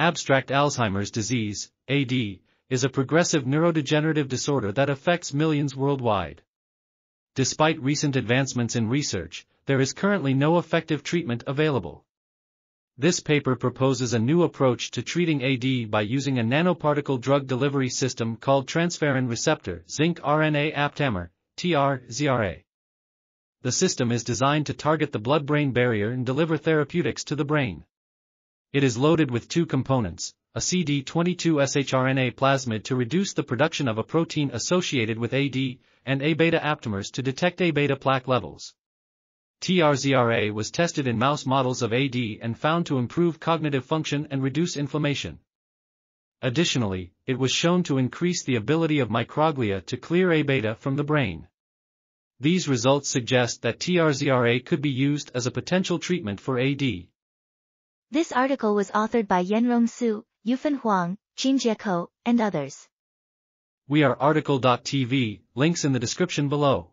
Abstract: Alzheimer's disease, AD, is a progressive neurodegenerative disorder that affects millions worldwide. Despite recent advancements in research, there is currently no effective treatment available. This paper proposes a new approach to treating AD by using a nanoparticle drug delivery system called transferrin receptor zinc RNA aptamer, TRZRA. The system is designed to target the blood-brain barrier and deliver therapeutics to the brain. It is loaded with two components, a CD22shRNA plasmid to reduce the production of a protein associated with AD, and A-beta aptamers to detect A-beta plaque levels. TRZRA was tested in mouse models of AD and found to improve cognitive function and reduce inflammation. Additionally, it was shown to increase the ability of microglia to clear A-beta from the brain. These results suggest that TRZRA could be used as a potential treatment for AD. This article was authored by Yanrong Su, Yufen Huang, Qinjie Kou, and others. We are article.tv, links in the description below.